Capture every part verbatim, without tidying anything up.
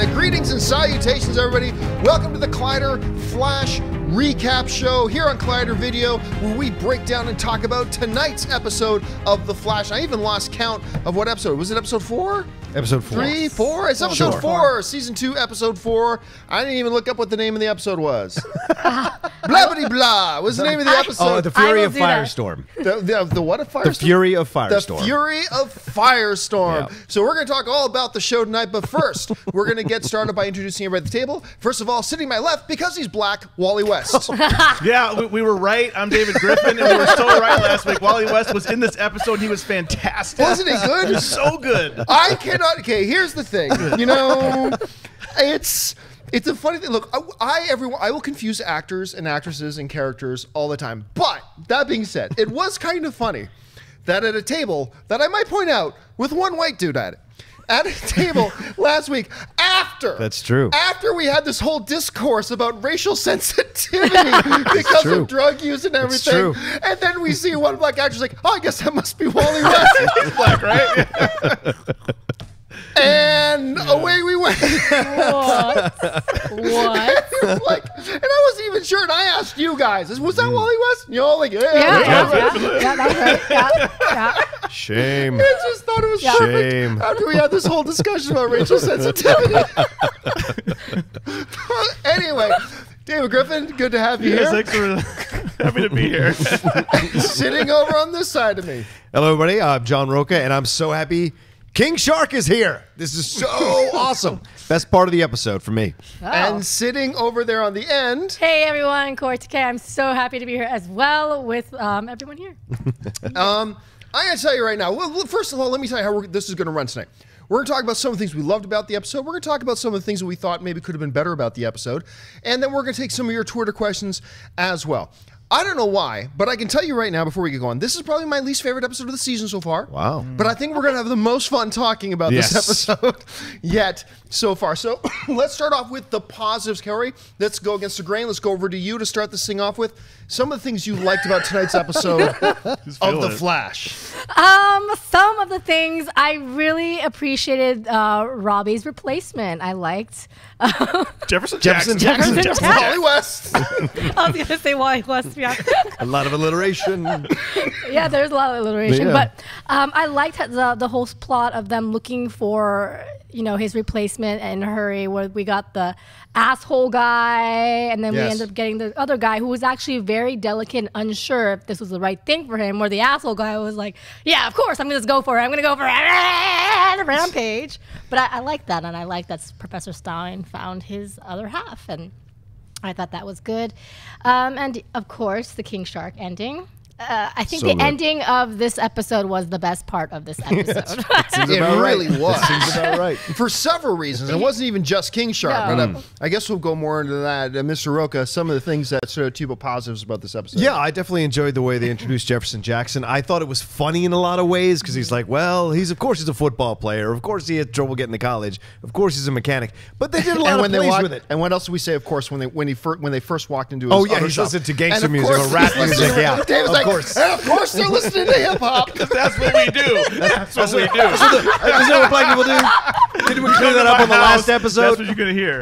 Cavanagh. Greetings and salutations, everybody. Welcome to the Collider Flash Recap Show here on Collider Video, where we break down and talk about tonight's episode of The Flash. I even lost count of what episode. Was it episode four? Episode four. Three, four? It's episode sure. four, season two, episode four. I didn't even look up what the name of the episode was. Blah-bitty-blah. Blah. What's the name of the episode? Oh, The Fury of Firestorm. The, the, the what of Firestorm? The Fury of Firestorm. The Fury of Firestorm. Yeah. So we're going to talk all about the show tonight, but first, we're going to get started by introducing everybody at the table. First of all, sitting to my left, because he's black, Wally West. yeah, we, we were right. I'm David Griffin, and we were so right last week. Wally West was in this episode. He was fantastic. Wasn't he good? He was so good. I can't. Okay, here's the thing. You know, it's it's a funny thing. Look, I, I everyone I will confuse actors and actresses and characters all the time. But that being said, it was kind of funny that at a table that I might point out with one white dude at it. At a table last week after that's true after we had this whole discourse about racial sensitivity because true. of drug use and everything, true. and then we see one black actor's like, oh, I guess that must be Wally West. He's black, right? And yeah. away we went. What? What? And, like, and I wasn't even sure. And I asked you guys, was that mm. Wally West? And you're all like, yeah. Yeah, yeah, yeah, yeah, that's right. Yeah, yeah. Shame. I just thought it was yeah. perfect. Shame. After we had this whole discussion about racial sensitivity. Anyway, David Griffin, good to have you yes, here. Thanks for happy to be here. Sitting over on this side of me. Hello, everybody. I'm John Rocha, and I'm so happy King Shark is here. This is so awesome. Best part of the episode for me. Oh. And sitting over there on the end. Hey, everyone. Kaori Takee. I'm so happy to be here as well with um, everyone here. um, I got to tell you right now. Well, first of all, let me tell you how we're, this is going to run tonight. We're going to talk about some of the things we loved about the episode. We're going to talk about some of the things that we thought maybe could have been better about the episode. And then we're going to take some of your Twitter questions as well. I don't know why, but I can tell you right now before we get going, this is probably my least favorite episode of the season so far. Wow. But I think we're going to have the most fun talking about yes. this episode yet so far. So let's start off with the positives, Kaori. Let's go against the grain. Let's go over to you to start this thing off with. Some of the things you liked about tonight's episode of The it. Flash. Um, some of the things I really appreciated uh, Robbie's replacement. I liked uh, Jefferson Jackson. Jefferson Jackson. Jefferson Jackson. Wally West. I was going to say Wally West. Yeah. A lot of alliteration. Yeah, there's a lot of alliteration. Yeah. But um, I liked the, the whole plot of them looking for, you know, his replacement in a hurry, where we got the asshole guy, and then yes. we ended up getting the other guy who was actually very delicate and unsure if this was the right thing for him, where the asshole guy was like, yeah, of course, I'm going to go for it. I'm going to go for a rampage. But I, I like that, and I like that Professor Stein found his other half, and I thought that was good. Um, and, of course, the King Shark ending. Uh, I think so the good. ending of this episode was the best part of this episode. It really was. That seems about right. For several reasons. It wasn't even just King Shark. No. But um, mm. I guess we'll go more into that. Uh, Mister Rocha, some of the things that sort of two positives about this episode. Yeah, I definitely enjoyed the way they introduced Jefferson Jackson. I thought it was funny in a lot of ways because he's like, well, he's of course he's a football player. Of course he had trouble getting to college. Of course he's a mechanic. But they did a lot of plays walked, with it. And what else did we say? Of course, when they when he when they first walked into his oh yeah, he listened to gangster music or rap music. Yeah. David's like, and of course they're listening to hip hop. That's what we do. That's, that's what we do. That's what, the, that's what black people do. Didn't we clear that up on the house, last episode? That's what you're gonna hear.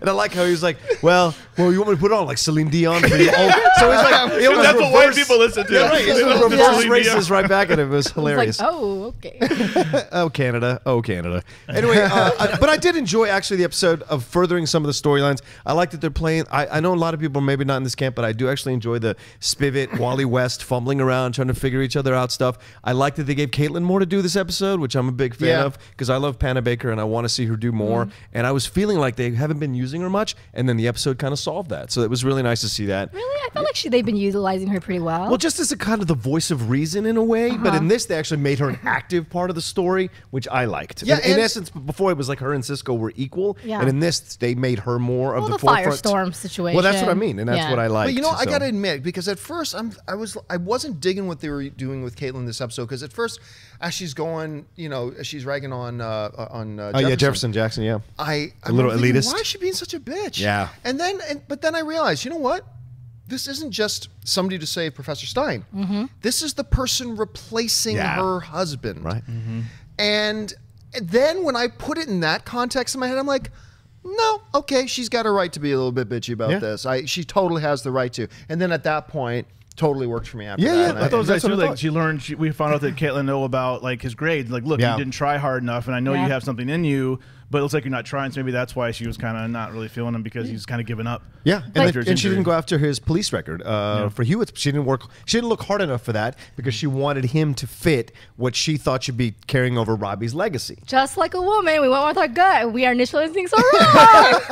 And I like how he was like, well, well, you want me to put on like Celine Dion? For you? Oh. So he's like, it was that's reverse, what white people listen to. Yeah, right. It was reverse racist right back at him. It was hilarious. It was like, oh, okay. Oh, Canada. Oh, Canada. Anyway, uh, I, but I did enjoy actually the episode of furthering some of the storylines. I like that they're playing. I, I know a lot of people are maybe not in this camp, but I do actually enjoy the Spivot, Wally West fumbling around trying to figure each other out stuff. I like that they gave Caitlin more to do this episode, which I'm a big fan yeah. of because I love Panabaker and I want to see her do more. Mm. And I was feeling like they haven't been using her much, and then the episode kind of solved that. So it was really nice to see that. Really? I felt like she, they've been utilizing her pretty well. Well, just as a kind of the voice of reason in a way, uh-huh. but in this they actually made her an active part of the story, which I liked. Yeah, in, and in essence, before it was like her and Cisco were equal, yeah. and in this they made her more well, of the, the forefront. Firestorm situation. Well, that's what I mean, and that's yeah. what I liked. But you know, so. I got to admit, because at first I'm, I was I wasn't digging what they were doing with Caitlin this episode, because at first, as she's going, you know, as she's ragging on uh, on uh, Jefferson, oh yeah, Jefferson Jackson, yeah, I a little thinking, elitist. Why is she being such a bitch? Yeah, and then and, but then I realized, you know what? This isn't just somebody to save Professor Stein. Mm-hmm. This is the person replacing yeah. her husband, right? Mm-hmm. And And then when I put it in that context in my head, I'm like, no, okay, she's got a right to be a little bit bitchy about yeah. this. I, she totally has the right to. And then at that point, totally worked for me after yeah, that. Yeah, and I, I thought that too. Like thought. she learned, she, we found out that Caitlin knew about like his grades. Like, look, yeah. you didn't try hard enough, and I know yeah. you have something in you, but it looks like you're not trying, so maybe that's why she was kind of not really feeling him, because he's kind of given up. Yeah, and, like, and she didn't go after his police record. Uh, yeah. For Hewitt's, she didn't work. She didn't look hard enough for that, because she wanted him to fit what she thought should be carrying over Robbie's legacy. Just like a woman, we went with our gut. We are initial instincts are wrong.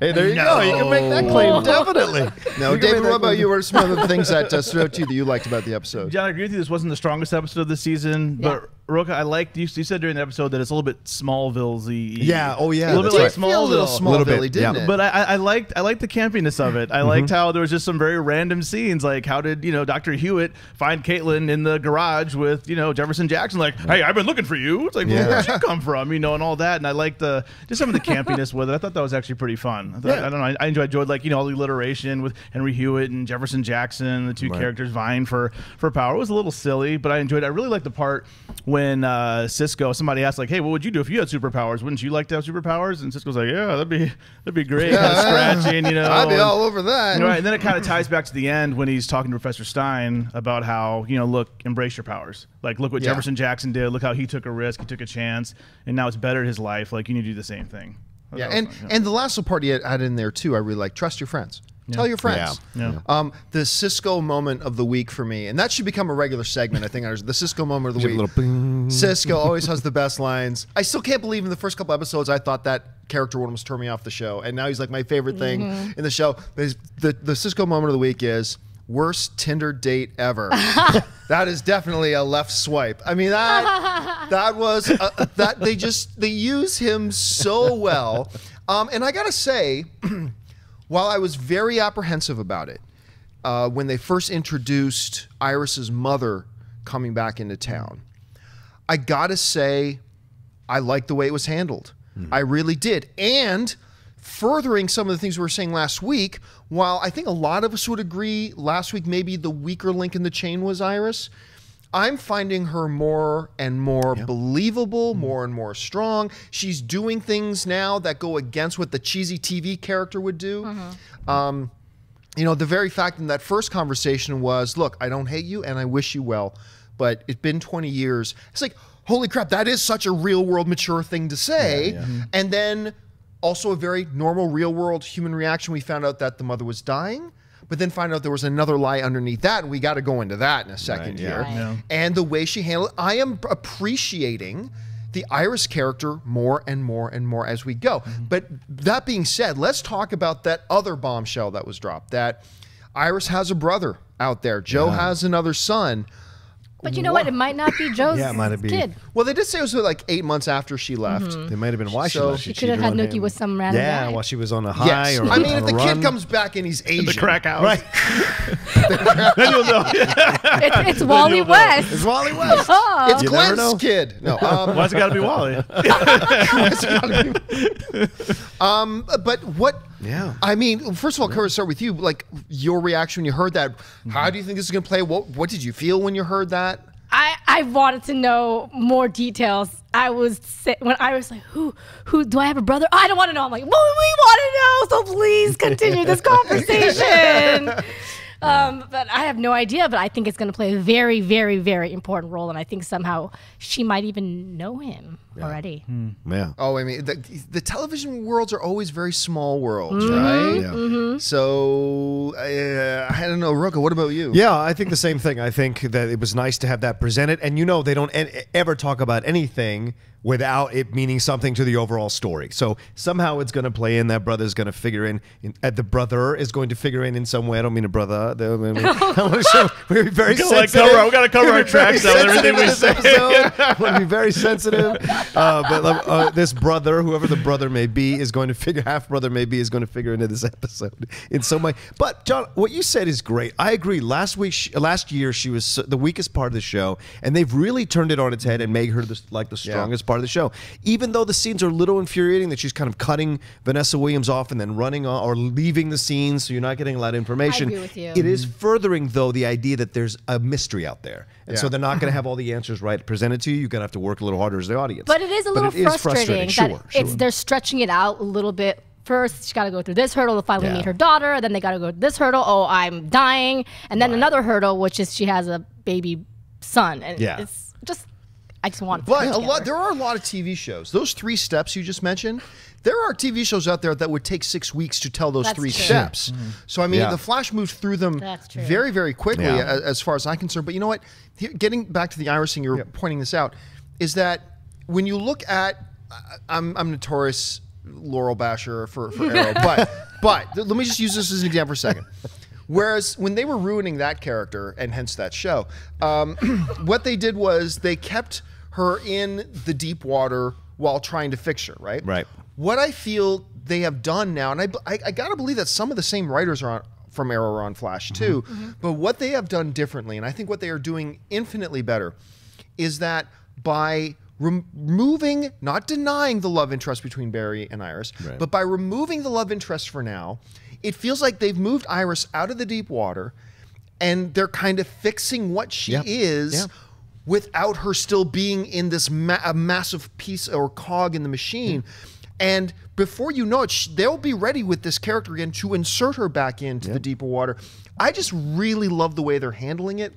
Hey, there you no. go. You can make that claim, definitely. No, David, what about you? What are some of the things that uh, stood out to you that you liked about the episode? John, I agree with you. This wasn't the strongest episode of the season, yeah. but Rocha, I liked you, you said during the episode that it's a little bit Smallville-y. Yeah, oh yeah, a little bit like Smallville, a little Smallville-y, didn't it? But I, I liked, I liked the campiness of it. I mm-hmm. liked how there was just some very random scenes, like how did you know Doctor Hewitt find Caitlin in the garage with you know Jefferson Jackson? Like, hey, I've been looking for you. It's like, yeah. where'd you come from? You know, and all that. And I liked the just some of the campiness with it. I thought that was actually pretty fun. I, thought, yeah. I don't know, I enjoyed, enjoyed like you know all the alliteration with Henry Hewitt and Jefferson Jackson, the two right. characters vying for for power. It was a little silly, but I enjoyed it. I really liked the part when uh, Cisco, somebody asked like, "Hey, what would you do if you had superpowers? Wouldn't you like to have superpowers?" And Cisco's like, "Yeah, that'd be that'd be great." Yeah, kind of scratching, you know, I'd be and, all over that. Right, and then it kind of ties back to the end when he's talking to Professor Stein about how you know, look, embrace your powers. Like, look what yeah. Jefferson Jackson did. Look how he took a risk, he took a chance, and now it's bettered his life. Like, you need to do the same thing. That yeah, and fun, yeah. and the last little part he had in there too, I really like. Trust your friends. Yeah. Tell your friends. Yeah. Yeah. Um, the Cisco moment of the week for me, and that should become a regular segment, I think. The Cisco moment of the week. Cisco always has the best lines. I still can't believe in the first couple episodes I thought that character would almost turn me off the show, and now he's like my favorite thing mm-hmm. in the show. The, the, the Cisco moment of the week is, worst Tinder date ever. That is definitely a left swipe. I mean, that that was a, that they just they use him so well, um, and I gotta say, while I was very apprehensive about it uh, when they first introduced Iris's mother coming back into town, I gotta say, I liked the way it was handled. Mm. I really did, and furthering some of the things we were saying last week. While I think a lot of us would agree last week maybe the weaker link in the chain was Iris, I'm finding her more and more yep. believable, more and more strong. She's doing things now that go against what the cheesy T V character would do. Mm-hmm. um, you know, the very fact in that first conversation was, look, I don't hate you and I wish you well, but it's been twenty years. It's like, holy crap, that is such a real world mature thing to say. Yeah, yeah. And then also a very normal real world human reaction. We found out that the mother was dying, but then find out there was another lie underneath that, and we got to go into that in a second right, here. Right. Yeah. And the way she handled it, I am appreciating the Iris character more and more and more as we go. Mm-hmm. But that being said, let's talk about that other bombshell that was dropped, that Iris has a brother out there. Joe yeah. has another son. But you know what? what? It might not be Joe's yeah, it might have been. kid. Well, they did say it was like eight months after she left. Mm-hmm. They might have been why she so left. She, she could have had Nookie him. with some random Yeah, guy. while she was on a high yes. or I mean, if the run. kid comes back and he's Asian. The crack house. Right. Then you'll know. It's, it's Wally West. It's Wally West. Oh. It's you Glenn's kid. No, um, why's it got to be Wally? um, but what... Yeah. I mean, first of all, Kurt, start with you. Like, your reaction when you heard that. Mm-hmm. How do you think this is going to play? What What did you feel when you heard that? I, I wanted to know more details. I was when I was like, who who do I have a brother? Oh, I don't want to know. I'm like, well, we want to know. So please continue this conversation. um, but I have no idea. But I think it's going to play a very, very, very important role. And I think somehow she might even know him. Yeah. Already. Mm. Yeah. Oh, I mean, the, the television worlds are always very small worlds, mm-hmm. right? Yeah. Mm-hmm. So, uh, I don't know, Rocha, what about you? Yeah, I think the same thing. I think that it was nice to have that presented. And you know, they don't e- ever talk about anything without it meaning something to the overall story. So somehow it's going to play in. That brother's going to figure in. in uh, the brother is going to figure in in some way. I don't mean a brother. I mean, I want to show, we're very sensitive. Like cover, we got to cover our tracks now with everything we say. We're going to be very sensitive. Uh, but uh, this brother, whoever the brother may be, is going to figure, half brother may be, is going to figure into this episode in some way. But John, what you said is great. I agree. Last week, she, last year, she was the weakest part of the show, and they've really turned it on its head and made her the, like the strongest yeah. part of the show. Even though the scenes are a little infuriating, that she's kind of cutting Vanessa Williams off and then running on, or leaving the scene, so you're not getting a lot of information. I agree with you. It is furthering, though, the idea that there's a mystery out there. And yeah. so they're not going to have all the answers right presented to you. You're going to have to work a little harder as the audience. But it is a little it frustrating, is frustrating that sure, it's, sure. they're stretching it out a little bit. First, she's got to go through this hurdle to finally yeah. meet her daughter. Then they got to go through this hurdle. Oh, I'm dying. And then right. another hurdle, which is she has a baby son. And yeah. it's just, I just want to But a lot, there are a lot of T V shows. Those three steps you just mentioned, there are T V shows out there that would take six weeks to tell those That's three true. steps. Mm-hmm. So, I mean, yeah. The Flash moved through them very, very quickly yeah. as, as far as I'm concerned. But you know what? Here, getting back to the Iris thing, you were yep. pointing this out, is that when you look at, I'm, I'm notorious Laurel Basher for, for Arrow, but, but let me just use this as an example for a second. Whereas when they were ruining that character, and hence that show, um, what they did was they kept her in the deep water while trying to fix her, right? Right. What I feel they have done now, and I, I, I gotta believe that some of the same writers are on, from Arrow are on Flash too, mm-hmm. Mm-hmm. but what they have done differently, and I think what they are doing infinitely better, is that by removing, not denying the love interest between Barry and Iris, right. but by removing the love interest for now, it feels like they've moved Iris out of the deep water, and they're kind of fixing what she yep. is yep. without her still being in this ma a massive piece or cog in the machine. Mm-hmm. And before you know it, they'll be ready with this character again to insert her back into yep. the deeper water. I just really love the way they're handling it.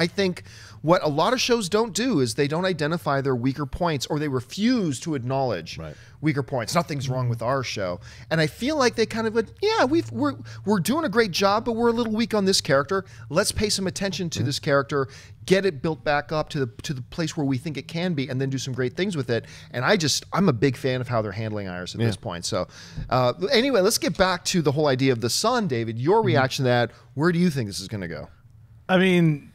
I think what a lot of shows don't do is they don't identify their weaker points, or they refuse to acknowledge right. weaker points. Nothing's wrong with our show. And I feel like they kind of went, yeah, we've, we're, we're doing a great job, but we're a little weak on this character. Let's pay some attention to mm-hmm. this character, get it built back up to the, to the place where we think it can be, and then do some great things with it. And I just, I'm a big fan of how they're handling Iris at yeah. this point. So uh, anyway, let's get back to the whole idea of the son, David. Your reaction mm-hmm. to that, where do you think this is going to go? I mean,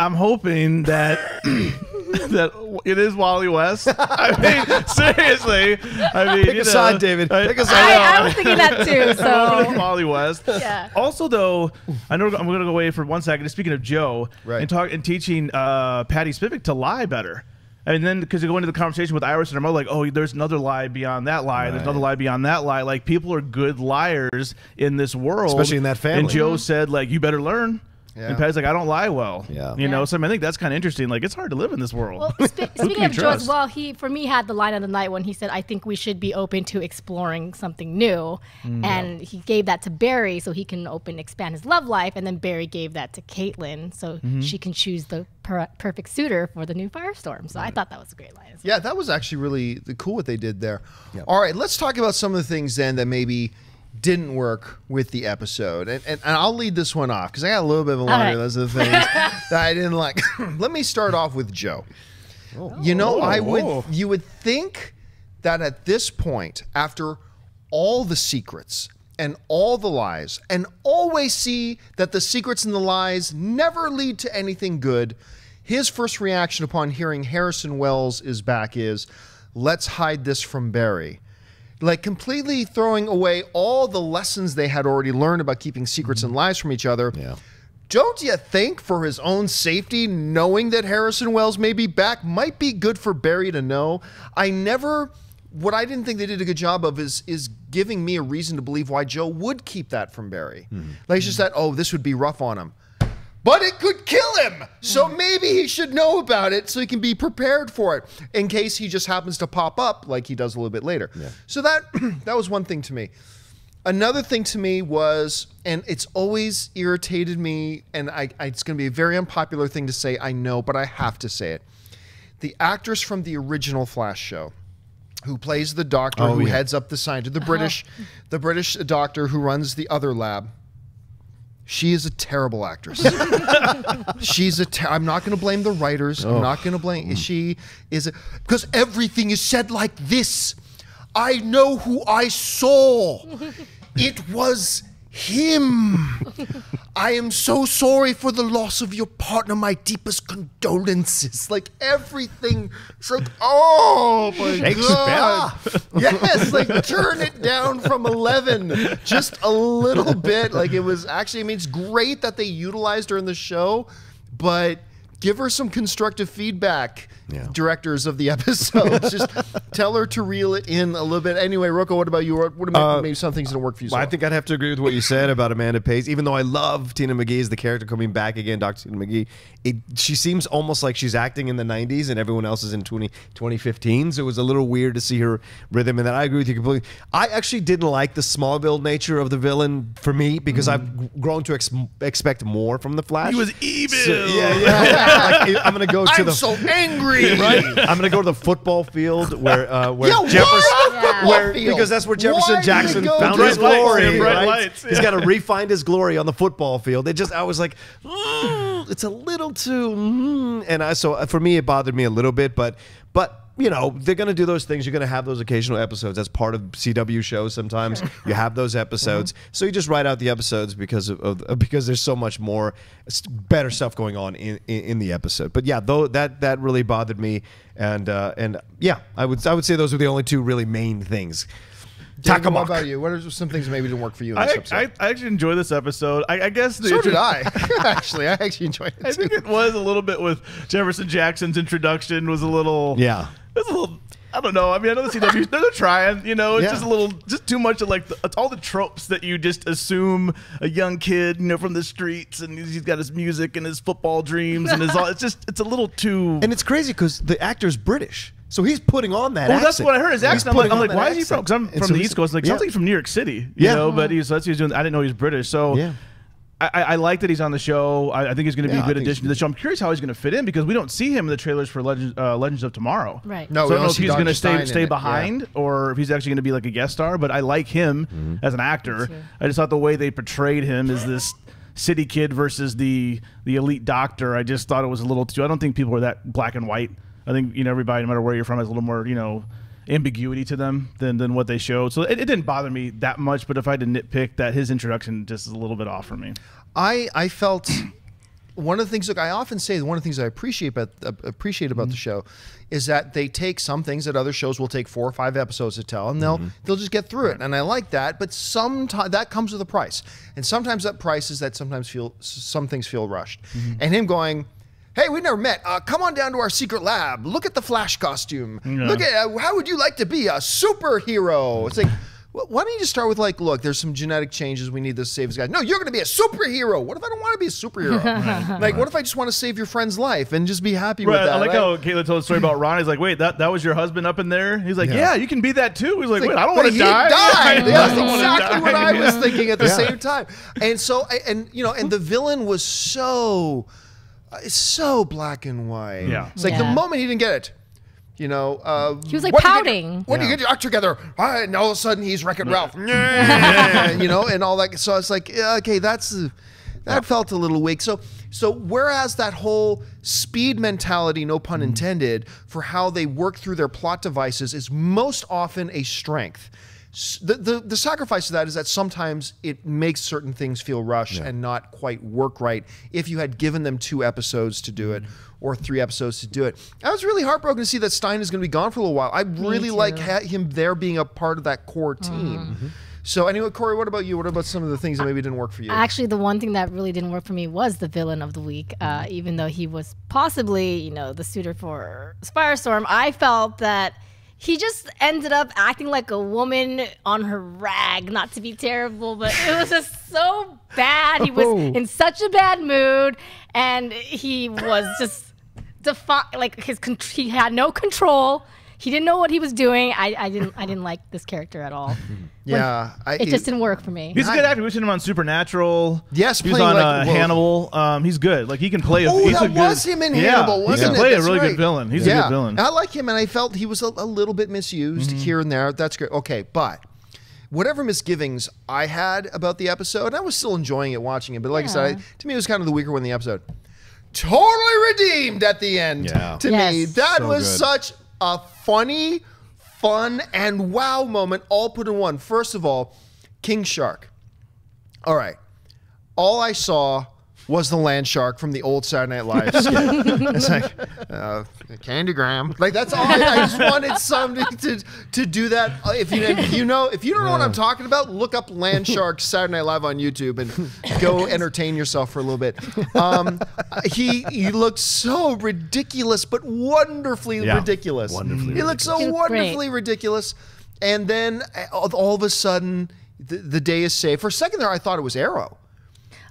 I'm hoping that that it is Wally West. I mean, seriously. I mean, pick a side, David. Pick a side. I, I was thinking that too. So I'm hoping it's Wally West. Yeah. Also, though, I know I'm going to go away for one second. Speaking of Joe right. and talk and teaching uh, Patty Spivot to lie better. And then, because they go into the conversation with Iris and her mother, like, oh, there's another lie beyond that lie. Right. There's another lie beyond that lie. Like, people are good liars in this world. Especially in that family. And Joe mm-hmm. said, like, you better learn. Yeah. And Pat's like, I don't lie well. Yeah. You yeah. know, so I, mean, I think that's kind of interesting. Like, it's hard to live in this world. Well, spe speaking of Joe as well, he, for me, had the line of the night when he said, I think we should be open to exploring something new. Mm. And he gave that to Barry so he can open, expand his love life. And then Barry gave that to Caitlin so mm-hmm. she can choose the per perfect suitor for the new Firestorm. So right. I thought that was a great line. As well. Yeah, that was actually really cool what they did there. Yep. All right, let's talk about some of the things then that maybe didn't work with the episode, and, and, and I'll lead this one off because I got a little bit of a line. Those are the things that I didn't like. Let me start off with Joe. Oh. You know, oh, I would oh. you would think that at this point, after all the secrets and all the lies, and always see that the secrets and the lies never lead to anything good, his first reaction upon hearing Harrison Wells is back is, "Let's hide this from Barry." Like, completely throwing away all the lessons they had already learned about keeping secrets mm-hmm. and lies from each other. Yeah. Don't you think, for his own safety, knowing that Harrison Wells may be back might be good for Barry to know? I never... What I didn't think they did a good job of is is giving me a reason to believe why Joe would keep that from Barry. Mm-hmm. Like, it's just that, oh, this would be rough on him. But it could kill him! So maybe he should know about it so he can be prepared for it in case he just happens to pop up like he does a little bit later. Yeah. So that that was one thing to me. Another thing to me was, and it's always irritated me, and I, I, it's going to be a very unpopular thing to say, I know, but I have to say it. The actress from the original Flash show, who plays the doctor oh, who yeah. heads up the science, the British, oh. the British doctor who runs the other lab, she is a terrible actress. She's a. Ter I'm not going to blame the writers. Oh. I'm not going to blame. She is a, because everything is said like this. I know who I saw. It was him. I am so sorry for the loss of your partner. My deepest condolences. Like, everything. It's like, oh, my God. Yes, like, turn it down from eleven just a little bit. Like, it was actually, I mean, it's great that they utilized her in the show, but give her some constructive feedback, yeah. directors of the episode. Just tell her to reel it in a little bit. Anyway, Rocco, what about you? What about uh, maybe some things didn't work for you? Well, so I think I'd have to agree with what you said about Amanda Pays. Even though I love Tina McGee as the character coming back again, Doctor Tina McGee, it, she seems almost like she's acting in the nineties and everyone else is in twenty, twenty fifteen. So it was a little weird to see her rhythm. And that I agree with you completely. I actually didn't like the Smallville nature of the villain for me because mm. I've grown to ex expect more from the Flash. He was evil. So, yeah, yeah. Like, I'm gonna go to I'm the. I'm so angry. Right? I'm gonna go to the football field where uh, where Yo, Jefferson, yeah. where, because that's where Jefferson why Jackson found his glory. Right? Lights, yeah. He's got to refind his glory on the football field. It just, I was like, mm, it's a little too, mm, and I so for me it bothered me a little bit, but but. You know, they're going to do those things. You're going to have those occasional episodes. That's part of C W shows sometimes. Sure. You have those episodes. Mm-hmm. So you just write out the episodes because of, of because there's so much more, better stuff going on in, in, in the episode. But yeah, though that that really bothered me. And uh, and yeah, I would I would say those were the only two really main things. David, what about you? What are some things that maybe didn't work for you in this I, episode? I, I actually enjoyed this episode. I, I guess the so did I. Actually, I actually enjoyed it. I too. think it was a little bit with Jefferson Jackson's introduction was a little yeah. It was a little. I don't know. I mean, I know the C W, they're trying, you know, it's yeah. just a little, just too much of like the, all the tropes that you just assume a young kid, you know, from the streets, and he's got his music and his football dreams and his all. It's just, it's a little too. And it's crazy because the actor's British. So he's putting on that. Well, accent. That's what I heard. His accent. I'm like, I'm like, why accent. is he from? Because I'm from so the East Coast. Like, yeah. sounds like he's from New York City. You yeah. know, but he's that's what he's doing. I didn't know he was British. So yeah. I, I like that he's on the show. I, I think he's going to yeah, be a good addition to the show. I'm curious how he's going to fit in because we don't see him in the trailers for Legends, uh, Legends of Tomorrow. Right. No, so I don't know if he's going to stay stay behind yeah. or if he's actually going to be like a guest star. But I like him mm-hmm. as an actor. I just thought the way they portrayed him is this city kid versus the the elite doctor. I just thought it was a little too. I don't think people were that black and white. I think you know everybody, no matter where you're from, has a little more you know. ambiguity to them than than what they showed, so it, it didn't bother me that much. But if I had to nitpick, that his introduction just is a little bit off for me. I I felt one of the things. Look, I often say that one of the things I appreciate about appreciate about mm-hmm. the show is that they take some things that other shows will take four or five episodes to tell, and they'll mm-hmm. they'll just get through it. And I like that. But sometimes that comes with a price, and sometimes that price is that sometimes feel some things feel rushed. Mm-hmm. And him going, hey, we never met. Uh, come on down to our secret lab. Look at the Flash costume. Yeah. Look at uh, how would you like to be a superhero? It's like, well, why don't you just start with like, look, there's some genetic changes. We need to save this guy. No, you're going to be a superhero. What if I don't want to be a superhero? Right. Like, right. what if I just want to save your friend's life and just be happy right. with that? I like right? how Caitlin told the story about Ron. He's like, wait, that, that was your husband up in there? He's like, yeah, yeah you can be that too. He's like, like wait, I don't want to die. Died. Yeah, that's exactly what I was yeah. thinking at the yeah. same time. And so, and you know, and the villain was so... It's so black and white. Yeah. It's like yeah. the moment he didn't get it, you know. Uh, he was like what pouting. When you get your act together, right, and all of a sudden he's Wreck-It Ralph. Yeah. You know, and all that. So it's like, okay, that's uh, that yeah. felt a little weak. So, so whereas that whole speed mentality, no pun intended, for how they work through their plot devices is most often a strength. The, the, the sacrifice of that is that sometimes it makes certain things feel rushed yeah. and not quite work right if you had given them two episodes to do it or three episodes to do it. I was really heartbroken to see that Stein is going to be gone for a little while. I really like him there being a part of that core team. Mm-hmm. So anyway, Corey, what about you? What about some of the things that maybe didn't work for you? Actually, the one thing that really didn't work for me was the villain of the week. Uh, even though he was possibly, you know, the suitor for Firestorm, I felt that he just ended up acting like a woman on her rag, not to be terrible, but it was just so bad. He was oh. in such a bad mood, and he was just, defi- like his con he had no control. He didn't know what he was doing. I, I didn't. I didn't like this character at all. Yeah, I, it just didn't work for me. He's a good actor. We've seen him on Supernatural. Yes, he's on like, uh, Hannibal. Um, he's good. Like he can play. Oh, a, he's that a was good, him in yeah, Hannibal. Wasn't he can play it? a really right. good villain. He's yeah. a good villain. I like him, and I felt he was a, a little bit misused mm-hmm. here and there. That's great. Okay, but whatever misgivings I had about the episode, and I was still enjoying it, watching it. But like yeah. I said, to me, it was kind of the weaker one in the episode. Totally redeemed at the end. Yeah. To yes. me, that so was good. such. A funny, fun, and wow moment all put in one. First of all, King Shark. All right. all I saw was the land shark from the old Saturday Night Live skit. It's like, uh, Candygram. Like, that's all. I, I just wanted somebody to to do that. If you if you know if you don't know what I'm talking about, look up land shark Saturday Night Live on YouTube and go entertain yourself for a little bit. Um, he he looked so ridiculous, but wonderfully yeah, ridiculous. Wonderfully, he looked so wonderfully great. ridiculous. And then all of a sudden, the, the day is saved. For a second there, I thought it was Arrow.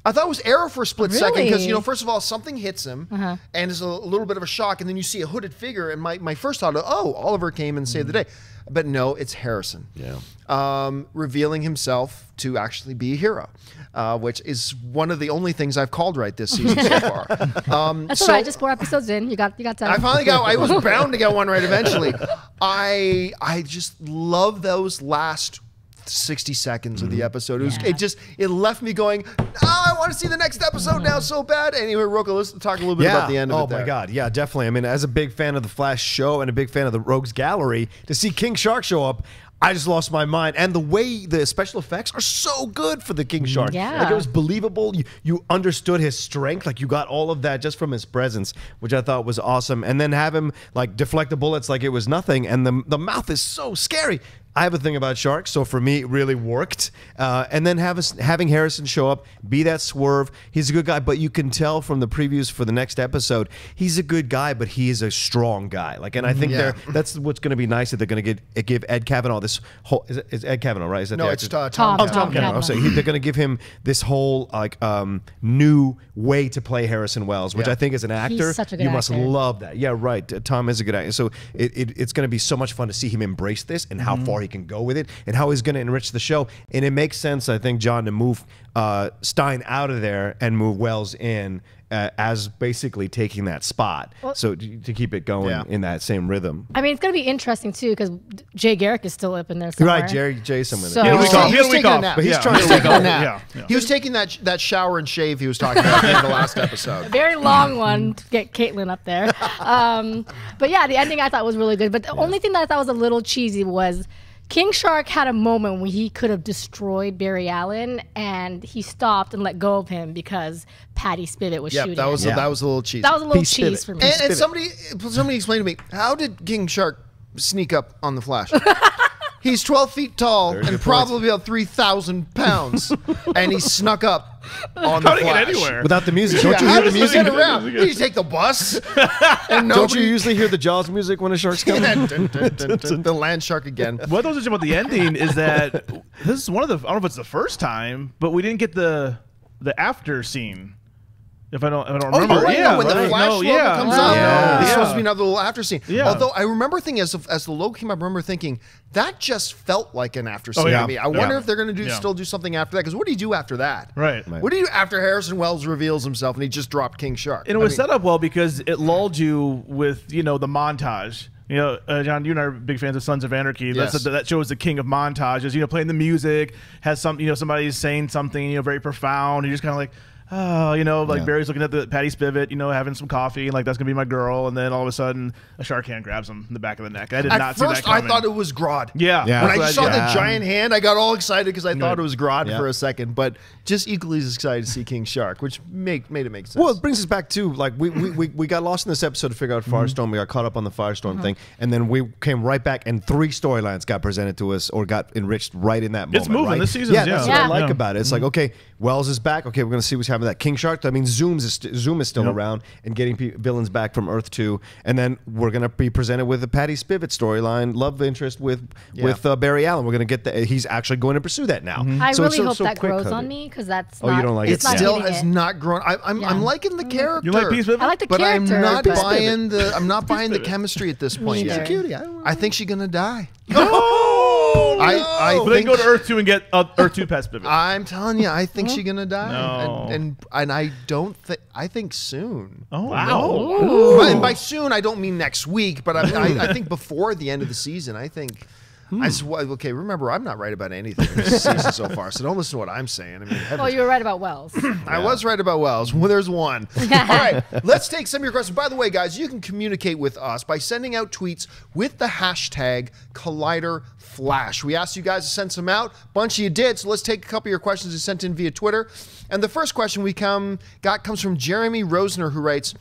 I thought it was Arrow for a split really? second because, you know, first of all, something hits him uh-huh. and it's a little bit of a shock, and then you see a hooded figure, and my, my first thought, oh, Oliver came and saved mm-hmm. the day. But no, it's Harrison. Yeah. Um, revealing himself to actually be a hero, uh, which is one of the only things I've called right this season so far. Um, That's so, all right, just four episodes in. You got, you got time. I finally got, I was bound to get one right eventually. I, I just love those last sixty seconds of the episode. It, was, yeah. it just, it left me going, oh, I want to see the next episode mm-hmm. now so bad. Anyway, Rocha, let's talk a little bit yeah. about the end of oh it there. Oh my God, yeah, definitely. I mean, as a big fan of The Flash show and a big fan of the Rogues Gallery, to see King Shark show up, I just lost my mind. And the way the special effects are so good for the King Shark. Yeah. Like, it was believable. You, you understood his strength. Like, you got all of that just from his presence, which I thought was awesome. And then have him, like, deflect the bullets like it was nothing. And the, the mouth is so scary. I have a thing about sharks, so for me, it really worked. Uh, and then have us, having Harrison show up, be that swerve. He's a good guy, but you can tell from the previews for the next episode, he's a good guy, but he is a strong guy. Like, and I think yeah. that's what's going to be nice, that they're going to get give Ed Cavanagh this whole. Is, it, is Ed Cavanagh right? Is that no, it's uh, Tom. Oh, Tom, Tom Cavanagh. I'm saying they're going to give him this whole like um, new way to play Harrison Wells, which yeah. I think as an actor, he's such a good you actor. must love that. Yeah, right. Uh, Tom is a good actor, so it, it, it's going to be so much fun to see him embrace this and how mm-hmm. far he can go with it and how he's going to enrich the show. And it makes sense, I think, John, to move uh, Stein out of there and move Wells in uh, as basically taking that spot. Well, so to, to keep it going yeah. in that same rhythm. I mean, it's going to be interesting, too, because Jay Garrick is still up in there somewhere. Right, Jerry Jay's somewhere. So he was, he was taking a nap. But he's yeah. trying to take a nap. Yeah. Yeah. He was taking that, that shower and shave he was talking about in the last episode. A very long one to get Caitlin up there. Um, but yeah, the ending I thought was really good. But the yeah. only thing that I thought was a little cheesy was King Shark had a moment when he could have destroyed Barry Allen, and he stopped and let go of him because Patty Spivot was yep, shooting. That was yeah, a, that was a little cheese. That was a little Peace cheese Spivot. for me. And, and somebody, somebody explained to me, how did King Shark sneak up on the Flash? He's twelve feet tall and probably about three thousand pounds, and he snuck up on the Flash. Anywhere. Without the music. Don't yeah, you hear the music? Around? Did you take the bus? And no Don't you usually hear the Jaws music when a shark's coming? dun, dun, dun, dun, dun. The land shark again. What I was about the ending is that this is one of the, I don't know if it's the first time, but we didn't get the the after scene. If I don't, if I don't oh, remember. Oh, right, yeah, no, when right. the Flash no, logo yeah. comes out, yeah. there's yeah. supposed to be another little after scene. Yeah. Although I remember thinking, as, as the logo came up, I remember thinking, that just felt like an after scene oh, yeah. to me. I yeah. wonder if they're going to do yeah. still do something after that, because what do you do after that? Right. right. What do you do after Harrison Wells reveals himself and he just dropped King Shark? And it was I mean, set up well because it lulled you with, you know, the montage. You know, uh, John, you and I are big fans of Sons of Anarchy. That's yes. a, that show is the king of montages. You know, playing the music, has some, you know, somebody's saying something, you know, very profound. You're just kind of like, oh, you know, like yeah. Barry's looking at the Patty Spivot, you know, having some coffee, and like that's gonna be my girl, and then all of a sudden a shark hand grabs him in the back of the neck. I did at not see that coming. I thought it was Grodd. Yeah. yeah. When I saw yeah. the giant hand, I got all excited because I yeah. thought it was Grodd yeah. for a second, but just equally as excited to see King Shark, which make, made it make sense. Well, it brings us back to like we we, we, we got lost in this episode to figure out Firestorm. Mm-hmm. We got caught up on the Firestorm mm-hmm. thing, and then we came right back, and three storylines got presented to us or got enriched right in that moment. It's moving right? this season. Yeah, yeah, that's yeah. what I like yeah. about it. It's mm-hmm. like, okay, Wells is back. Okay, we're gonna see what's happening. That King Shark. I mean, Zoom's is Zoom is still yep. around and getting p villains back from Earth Two, and then we're gonna be presented with the Patty Spivot storyline, love interest with yeah. with uh, Barry Allen. We're gonna get that. He's actually going to pursue that now. Mm-hmm. I so really so, hope so that grows on me because that's oh, not, you don't like it. It still yeah. has not grown. I, I'm yeah. I'm liking the character. You like Patty Spivot? I like the but character, I'm not but buying the I'm not buying the chemistry at this point. She's a cutie. I, I think she's gonna die. Oh, no. I, I but think then go to Earth Two and get uh, Earth Two Patty Spivot. I'm telling you, I think she's gonna die. No. And, and And, and I don't think, I think soon. Oh, wow. And by soon, I don't mean next week, but I, I, I think before the end of the season, I think. Hmm. I just, okay, remember, I'm not right about anything this season so far, so don't listen to what I'm saying. I mean, well, you were right about Wells. I yeah. was right about Wells. Well, there's one. All right, let's take some of your questions. By the way, guys, you can communicate with us by sending out tweets with the hashtag Collider Flash. We asked you guys to send some out. Bunch of you did, so let's take a couple of your questions you sent in via Twitter. And the first question we come got comes from Jeremy Rosner, who writes,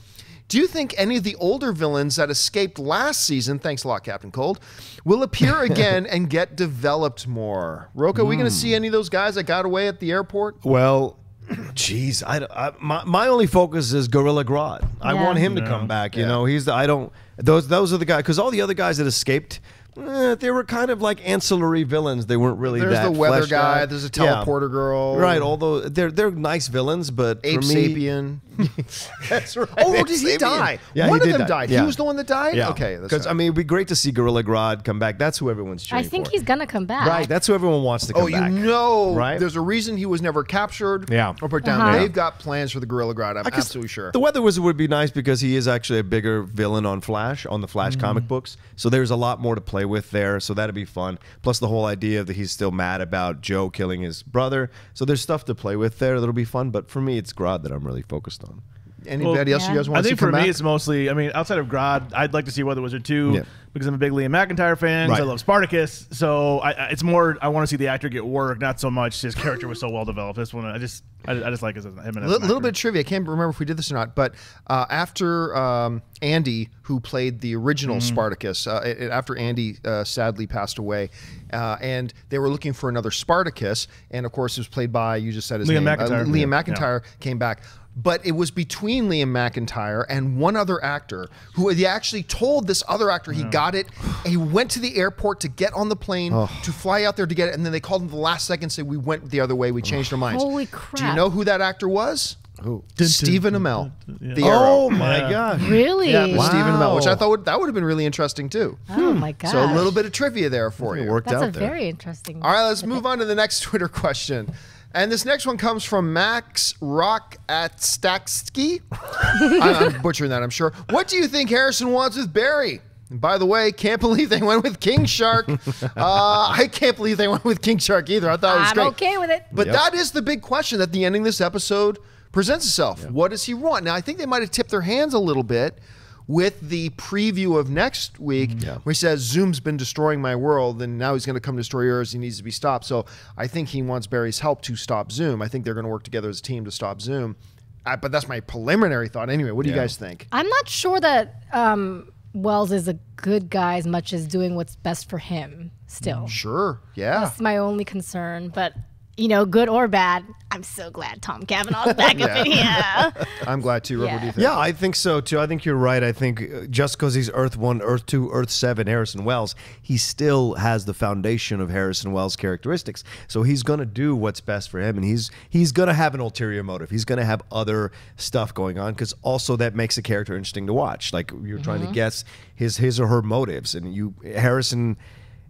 do you think any of the older villains that escaped last season, thanks a lot, Captain Cold, will appear again and get developed more? Rocha, are we mm. going to see any of those guys that got away at the airport? Well, geez, I, I, my, my only focus is Gorilla Grodd. Yeah. I want him yeah. to come back. You yeah. know, he's the, I don't, those, those are the guys, because all the other guys that escaped, Eh, they were kind of like ancillary villains. They weren't really there's that. There's the weather guy. Out. There's a teleporter yeah. girl. Right. Although they're they're nice villains, but Ape for me, Sapien. That's right. Oh, Ape did Sapien. he die? Yeah, one he of them die. died. Yeah. He was the one that died. Yeah. Okay. Because right. I mean, it'd be great to see Gorilla Grodd come back. That's who everyone's cheering for. I think for. he's gonna come back. Right. That's who everyone wants to come oh, back. Oh, you know. Right. There's a reason he was never captured. Yeah. Or put down. Uh-huh. They've got plans for the Gorilla Grodd. I'm absolutely sure. The Weather Wizard would be nice because he is actually a bigger villain on Flash on the Flash mm-hmm. comic books. So there's a lot more to play with there, so that'd be fun. Plus the whole idea that he's still mad about Joe killing his brother, so there's stuff to play with there that'll be fun. But for me, it's Grodd that I'm really focused on. Anybody well, else yeah. you guys want to see? I think for me, back? it's mostly, I mean, outside of Grodd, I'd like to see Weather Wizard two yeah. because I'm a big Liam McIntyre fan. Right. I love Spartacus, so I, I, it's more I want to see the actor get work, not so much his character was so well developed. This one, I just I, I just like him. A little actor. bit of trivia. I can't remember if we did this or not, but uh, after um, Andy, who played the original mm. Spartacus, uh, it, it, after Andy uh, sadly passed away, uh, and they were looking for another Spartacus, and of course it was played by you just said his Liam name, McIntyre. Uh, Liam yeah. McIntyre yeah. came back. But it was between Liam McIntyre and one other actor who he actually told this other actor he no. got it. He went to the airport to get on the plane oh. to fly out there to get it. And then they called him the last second and said, we went the other way. We changed our minds. Holy crap. Do you know who that actor was? Who? Stephen Amell. Yeah. The Arrow. Oh my yeah. God! Really? Yeah, wow. Stephen Amell, which I thought would, that would have been really interesting too. Oh hmm. my God! So a little bit of trivia there for you. Worked That's out a there. very interesting. All right, let's move on to the next Twitter question. And this next one comes from Max Rock at Stacksky. I'm butchering that, I'm sure. What do you think Harrison wants with Barry? And by the way, can't believe they went with King Shark. uh, I can't believe they went with King Shark either. I thought it was I'm great. I'm okay with it. But yep. that is the big question that the ending of this episode presents itself. Yep. What does he want? Now, I think they might have tipped their hands a little bit with the preview of next week, yeah. where he says, Zoom's been destroying my world, and now he's going to come destroy yours. He needs to be stopped. So I think he wants Barry's help to stop Zoom. I think they're going to work together as a team to stop Zoom. I, but that's my preliminary thought. Anyway, what do yeah. you guys think? I'm not sure that um, Wells is a good guy as much as doing what's best for him still. Sure, yeah. That's my only concern, but... You know, good or bad, I'm so glad Tom Cavanagh's back yeah. up in here. I'm glad too, Robert. Yeah. Do you think? Yeah, I think so too. I think you're right. I think just because he's Earth one, Earth two, Earth seven, Harrison Wells, he still has the foundation of Harrison Wells' characteristics. So he's going to do what's best for him, and he's he's going to have an ulterior motive. He's going to have other stuff going on, because also that makes a character interesting to watch. Like, you're mm-hmm. trying to guess his his or her motives, and you Harrison...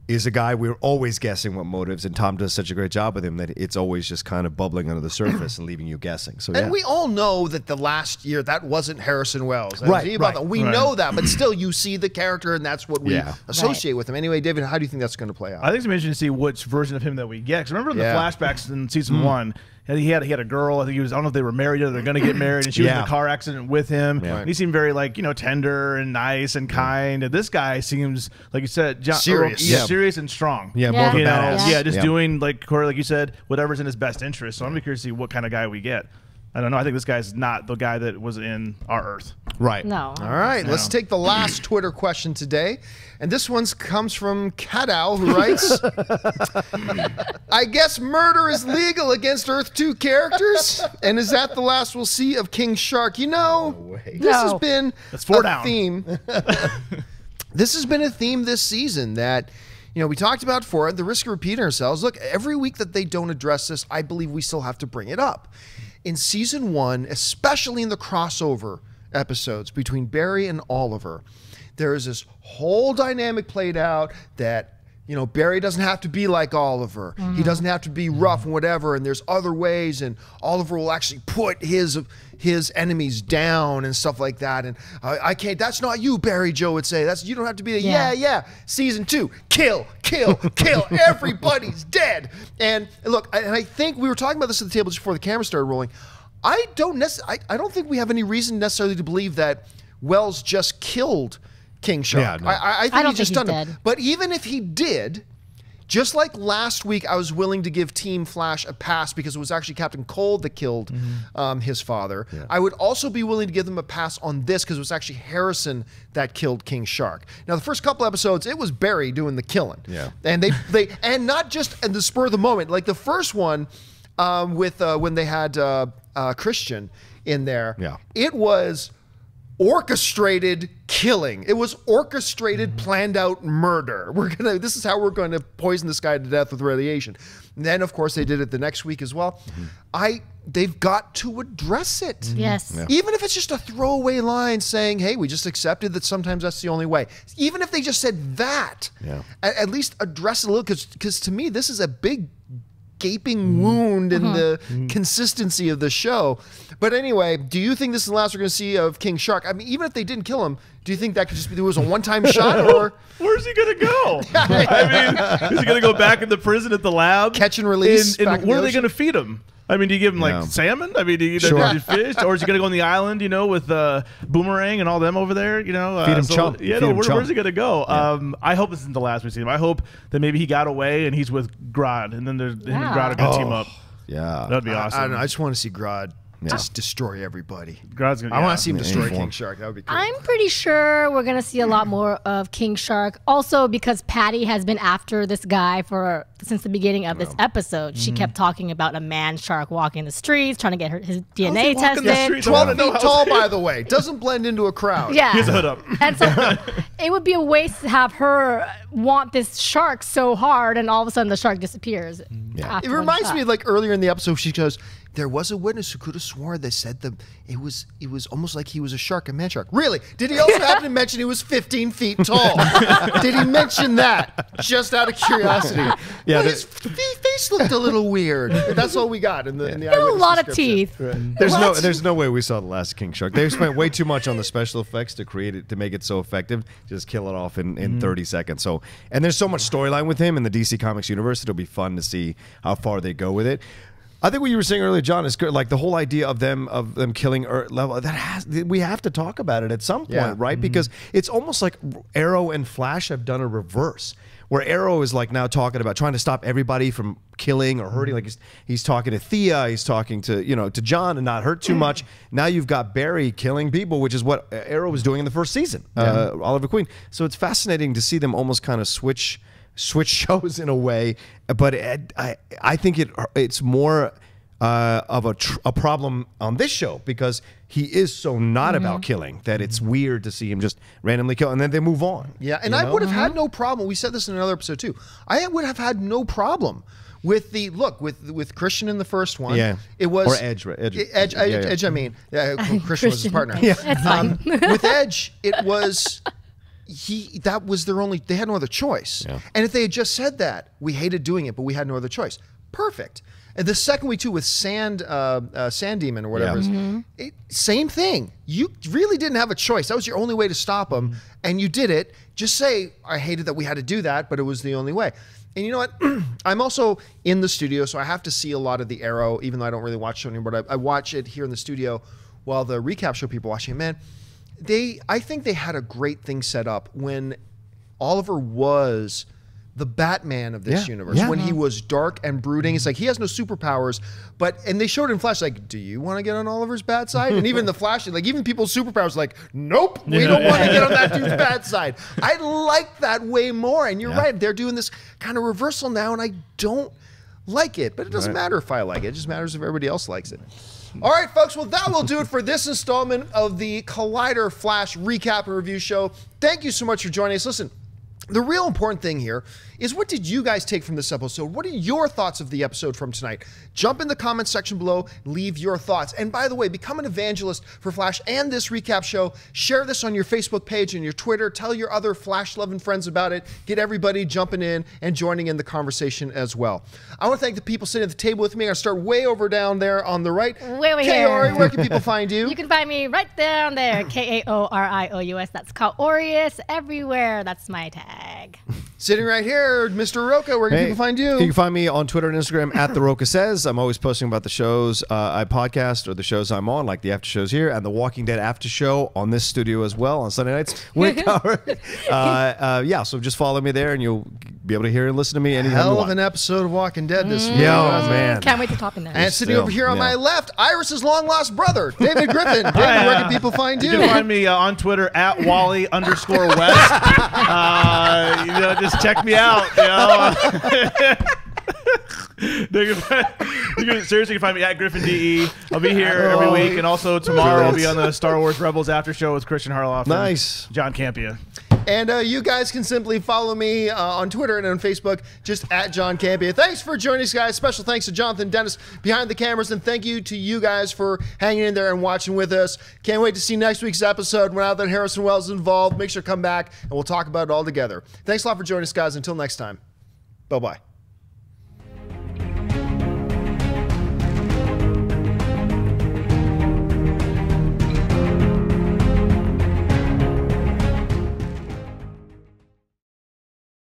is a guy we're always guessing what motives, and Tom does such a great job with him that it's always just kind of bubbling under the surface and leaving you guessing. So, yeah. And we all know that the last year, that wasn't Harrison Wells. That right, was about right, that. We right. know that, but still you see the character, and that's what we yeah. associate right. with him. Anyway, David, how do you think that's going to play out? I think it's amazing to see which version of him that we get. Because remember yeah. the flashbacks in season mm. one, he had he had a girl. I think he was. I don't know if they were married or they're going to get married. And she yeah. was in a car accident with him. Yeah. Right. He seemed very like you know tender and nice and kind. And this guy seems like you said, John, serious, yeah. serious and strong. Yeah, yeah. more badass. Yeah, just yeah. doing like Corey, like you said, whatever's in his best interest. So I'm curious to see what kind of guy we get. I don't know. I think this guy's not the guy that was in our Earth. Right. No. All right. No. Let's take the last Twitter question today. And this one comes from Kadow, who writes, I guess murder is legal against Earth two characters? And is that the last we'll see of King Shark? You know, no this no. has been That's four a down. theme. This has been a theme this season that... You know, we talked about for it, the risk of repeating ourselves. Look, every week that they don't address this, I believe we still have to bring it up. In season one, especially in the crossover episodes between Barry and Oliver, there is this whole dynamic played out that You know, Barry doesn't have to be like Oliver. Mm-hmm. He doesn't have to be rough and whatever, and there's other ways, and Oliver will actually put his his enemies down and stuff like that. And I, I can't, that's not you, Barry, Joe would say. That's, you don't have to be a, yeah, yeah, yeah. Season two, kill, kill, kill, everybody's dead. And look, I, and I think we were talking about this at the table just before the camera started rolling. I don't necessarily, I, I don't think we have any reason necessarily to believe that Wells just killed King Shark. Yeah, no. I, I think I he just think done it. But even if he did, just like last week, I was willing to give Team Flash a pass because it was actually Captain Cold that killed mm-hmm. um, his father. Yeah. I would also be willing to give them a pass on this because it was actually Harrison that killed King Shark. Now, the first couple episodes, it was Barry doing the killing. Yeah. And they they and not just in the spur of the moment. Like the first one um, with uh, when they had uh, uh, Christian in there, yeah. it was orchestrated killing. It was orchestrated, planned out murder. We're gonna, this is how we're gonna poison this guy to death with radiation. And then of course they did it the next week as well. Mm-hmm. I, they've got to address it. Yes. Yeah. Even if it's just a throwaway line saying, hey, we just accepted that sometimes that's the only way. Even if they just said that, yeah. at, at least address it a little, because because to me, this is a big gaping wound in uh-huh. the mm-hmm. consistency of the show. But anyway, do you think this is the last we're going to see of King Shark? I mean, even if they didn't kill him, do you think that could just be, there was a one-time shot, or where's he going to go? I mean, is he going to go back in the prison at the lab? Catch and release. And, and where the are they going to feed him? I mean, do you give him like no. salmon? I mean, do you give sure. him fish? Or is he going to go on the island, you know, with uh, Boomerang and all them over there, you know? Uh, Feed him so, chump. Yeah, Feed no, him where, chump. Where's he going to go? Yeah. Um, I hope this isn't the last we see him. I hope that maybe he got away and he's with Grodd, and then there's yeah. him and Grodd are going to oh, team up. Yeah. That'd be awesome. I, I don't know. I just want to see Grodd yeah. just destroy everybody. Grodd's gonna, yeah. I want to see him destroy King form. Shark. That would be cool. I'm pretty sure we're going to see a lot more of King Shark, also because Patty has been after this guy for since the beginning of this episode. She mm-hmm. kept talking about a man shark walking the streets, trying to get her, his D N A tested. twelve feet tall, by the way. Doesn't blend into a crowd. Yeah. He has a hood up. And so it would be a waste to have her want this shark so hard, and all of a sudden the shark disappears. Yeah. It reminds me, like earlier in the episode, she goes, there was a witness who could have sworn they said the it was it was almost like he was a shark, a man shark. Really? Did he also happen to mention he was fifteen feet tall? Did he mention that? Just out of curiosity. Yeah, well, his face looked a little weird. That's all we got in the. Yeah. In the he had a lot of teeth. Right. There's what? no there's no way we saw the last King Shark. They spent way too much on the special effects to create it to make it so effective. Just kill it off in, in mm. thirty seconds. So and there's so much storyline with him in the D C Comics universe. It'll be fun to see how far they go with it. I think what you were saying earlier, John, is good. Like the whole idea of them of them killing Earth level. That has we have to talk about it at some point, yeah. right? Mm-hmm. Because it's almost like Arrow and Flash have done a reverse, where Arrow is like now talking about trying to stop everybody from killing or hurting. Like he's, he's talking to Thea, he's talking to you know to John, and not hurt too much. Now you've got Barry killing people, which is what Arrow was doing in the first season, yeah. uh, Oliver Queen. So it's fascinating to see them almost kind of switch. Switch shows in a way, but it, I I think it it's more uh, of a tr a problem on this show because he is so not mm-hmm. about killing that it's weird to see him just randomly kill and then they move on. Yeah, and I know? would have mm-hmm. had no problem. We said this in another episode too. I would have had no problem with the look with with Christian in the first one. Yeah, it was or Edge, right? Edge, Edge, Edge, yeah, yeah. Edge. I mean, yeah, Christian, Christian was his partner. Yeah, that's um, fine. With Edge, it was. He, that was their only, they had no other choice. Yeah. And if they had just said that, we hated doing it, but we had no other choice. Perfect. And the second week too with Sand, uh, uh, Sand Demon or whatever, yeah. mm-hmm. it, same thing. You really didn't have a choice. That was your only way to stop them. Mm-hmm. And you did it. Just say, I hated that we had to do that, but it was the only way. And you know what? I'm also in the studio, so I have to see a lot of the Arrow, even though I don't really watch it anymore, but I, I watch it here in the studio while the recap show people watching. Man, They, I think they had a great thing set up when Oliver was the Batman of this yeah, universe, yeah, when no. he was dark and brooding. It's like, he has no superpowers, but, and they showed in Flash, like, do you want to get on Oliver's bad side? And even the Flash, like, even people's superpowers, like, nope, we yeah. don't want to get on that dude's bad side. I like that way more, and you're yeah. right, they're doing this kind of reversal now, and I don't like it, but it doesn't right. matter if I like it, it just matters if everybody else likes it. All right, folks, well, that will do it for this installment of the Collider Flash Recap and Review Show. Thank you so much for joining us. Listen, The real important thing here is, what did you guys take from this episode? What are your thoughts of the episode from tonight? Jump in the comments section below, leave your thoughts. And by the way, become an evangelist for Flash and this recap show. Share this on your Facebook page and your Twitter. Tell your other Flash-loving friends about it. Get everybody jumping in and joining in the conversation as well. I want to thank the people sitting at the table with me. I'm going to start way over down there on the right. Way over here. Kaori, where can people find you? You can find me right down there. K A O R I O U S. That's Kaorius everywhere. That's my tag. Sitting right here, Mister Rocha, where can hey, people find you? You can find me on Twitter and Instagram at The Rocha Says. I'm always posting about the shows uh, I podcast or the shows I'm on, like the after shows here and the Walking Dead after show on this studio as well on Sunday nights. uh, uh, yeah, so just follow me there and you'll be able to hear and listen to me anytime. Hell of an episode of Walking Dead this mm. week. Yo, man. Can't wait to top in that. And sitting Still, over here on yeah. my left, Iris' long lost brother, David Griffin. David, yeah. where can people find you? You can find me uh, on Twitter at Wally underscore West. Uh, you know, just check me out, you know. You can, seriously, you can find me at Griffin D E. I'll be here every week, and also tomorrow I'll be on the Star Wars Rebels after show with Christian Harloff. Nice, and John Campia. And uh, you guys can simply follow me uh, on Twitter and on Facebook, just at John Campia. Thanks for joining us, guys. Special thanks to Jonathan Dennis behind the cameras, and thank you to you guys for hanging in there and watching with us. Can't wait to see next week's episode. When now that Harrison Wells is involved, make sure to come back, and we'll talk about it all together. Thanks a lot for joining us, guys. Until next time, bye-bye.